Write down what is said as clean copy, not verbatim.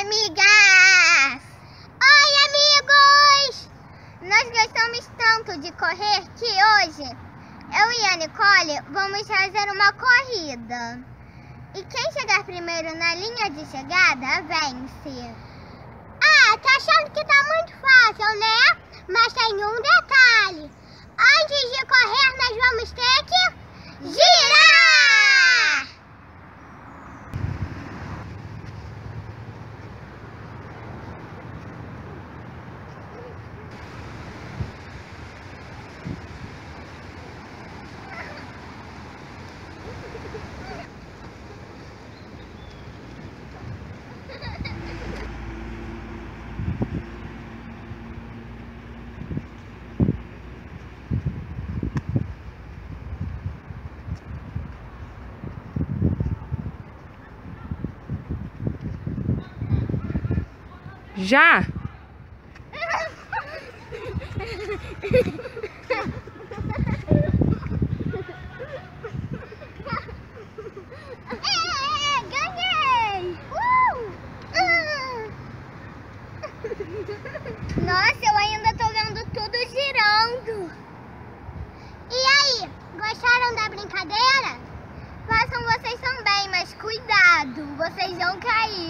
amigas! Oi, amigos! Nós gostamos tanto de correr que hoje eu e a Nicole vamos fazer uma corrida. E quem chegar primeiro na linha de chegada vence. Ah, tá achando que tá muito fácil, né? Mas tem um detalhe. Antes de correr, nós vamos ter que girar! Já! Ganhei! Nossa, eu ainda tô vendo tudo girando! E aí, gostaram da brincadeira? Façam vocês também, mas cuidado, vocês vão cair!